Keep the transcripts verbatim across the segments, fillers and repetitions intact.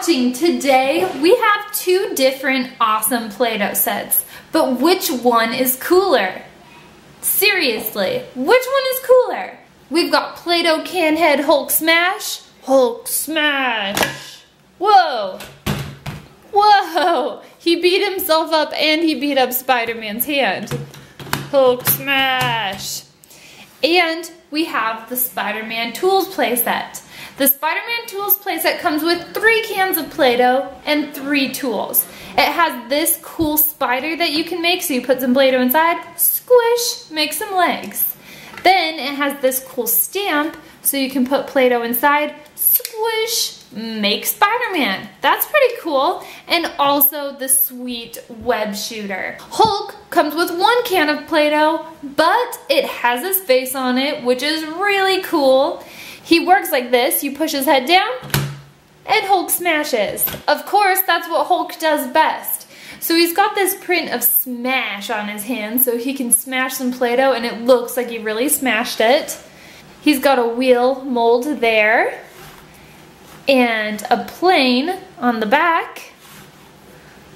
watching. Today we have two different awesome Play-Doh sets, but which one is cooler? Seriously, which one is cooler? We've got Play-Doh Can Head Hulk Smash. Hulk Smash! Whoa! Whoa! He beat himself up and he beat up Spider-Man's hand. Hulk Smash! And we have the Spider-Man Tools playset. The Spider-Man Tools playset comes with three cans of Play-Doh and three tools. It has this cool spider that you can make, so you put some Play-Doh inside, squish, make some legs. Then it has this cool stamp, so you can put Play-Doh inside, squish, make Spider-Man. That's pretty cool. And also the sweet web shooter. Hulk comes with one can of Play-Doh, but it has his face on it, which is really cool. He works like this. You push his head down, and Hulk smashes. Of course, that's what Hulk does best. So he's got this print of smash on his hand, so he can smash some Play-Doh, and it looks like he really smashed it. He's got a wheel mold there, and a plane on the back.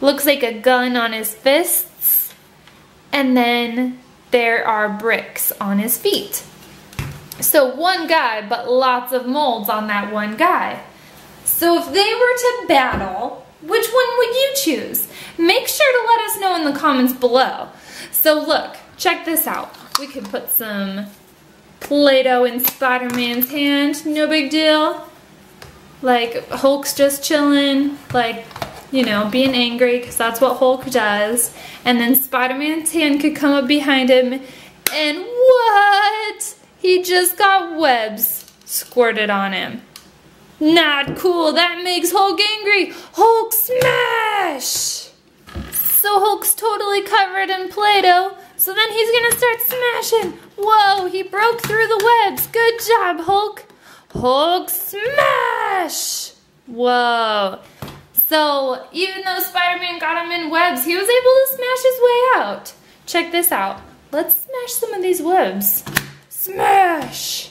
Looks like a gun on his fists, and then there are bricks on his feet. So one guy, but lots of molds on that one guy. So if they were to battle, which one would you choose? Make sure to let us know in the comments below. So look, check this out. We could put some Play-Doh in Spider-Man's hand, no big deal. Like, Hulk's just chilling, like, you know, being angry, because that's what Hulk does. And then Spider-Man's hand could come up behind him, and what? He just got webs squirted on him. Not cool, that makes Hulk angry. Hulk smash! So Hulk's totally covered in Play-Doh, so then he's gonna start smashing. Whoa, he broke through the webs. Good job, Hulk. Hulk smash! Whoa. So even though Spider-Man got him in webs, he was able to smash his way out. Check this out. Let's smash some of these webs. Smash!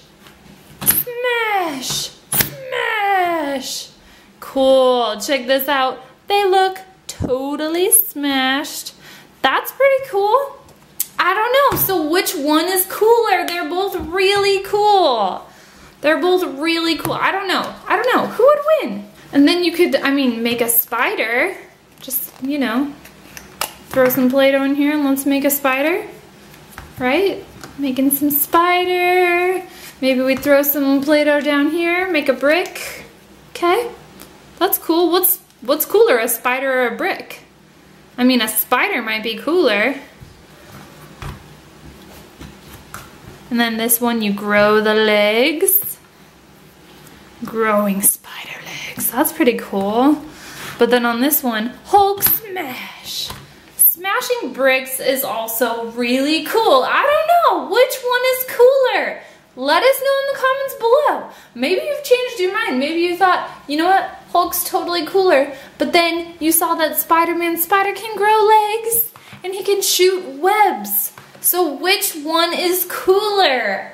Smash! Smash! Cool. Check this out. They look totally smashed. That's pretty cool. I don't know. So which one is cooler? They're both really cool. They're both really cool. I don't know. I don't know. Who would win? And then you could, I mean, make a spider. Just, you know, throw some Play-Doh in here and let's make a spider. Right? Making some spider. Maybe we throw some Play-Doh down here. Make a brick. Okay. That's cool. What's, what's cooler, a spider or a brick? I mean, a spider might be cooler. And then this one, you grow the legs. Growing spider legs. That's pretty cool. But then on this one, Hulk smash. Smashing bricks is also really cool. I don't know. Which one is cooler? Let us know in the comments below. Maybe you've changed your mind. Maybe you thought, you know what? Hulk's totally cooler. But then you saw that Spider-Man spider can grow legs and he can shoot webs. So which one is cooler?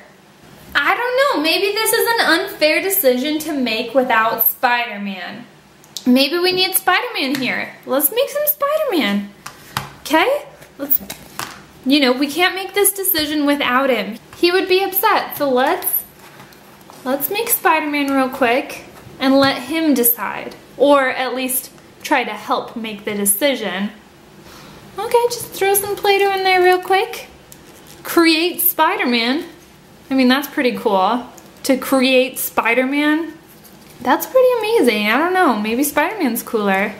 I don't know, maybe this is an unfair decision to make without Spider-Man. Maybe we need Spider-Man here. Let's make some Spider-Man. Okay? Let's, you know, we can't make this decision without him. He would be upset, so let's, let's make Spider-Man real quick and let him decide. Or at least try to help make the decision. Okay, just throw some Play-Doh in there real quick. Create Spider-Man. I mean, that's pretty cool. To create Spider-Man, that's pretty amazing. I don't know, maybe Spider-Man's cooler.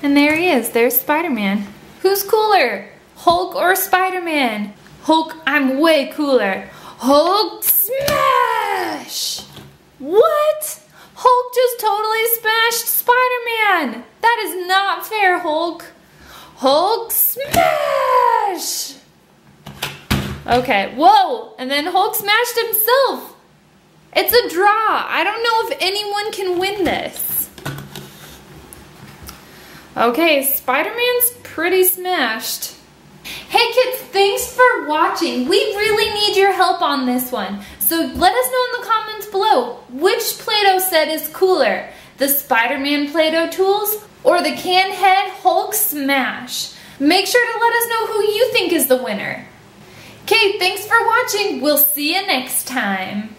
And there he is, there's Spider-Man. Who's cooler, Hulk or Spider-Man? Hulk, I'm way cooler. Hulk smash! What? Hulk just totally smashed Spider-Man. That is not fair, Hulk. Hulk smash! Okay, whoa, and then Hulk smashed himself. It's a draw. I don't know if anyone can win this. Okay, Spider-Man's pretty smashed. Hey kids, thanks for watching. We really need your help on this one. So let us know in the comments below, which Play-Doh set is cooler? the Spider-Man Play-Doh tools, or the Can Head Hulk Smash. Make sure to let us know who you think is the winner. Okay, thanks for watching. We'll see you next time.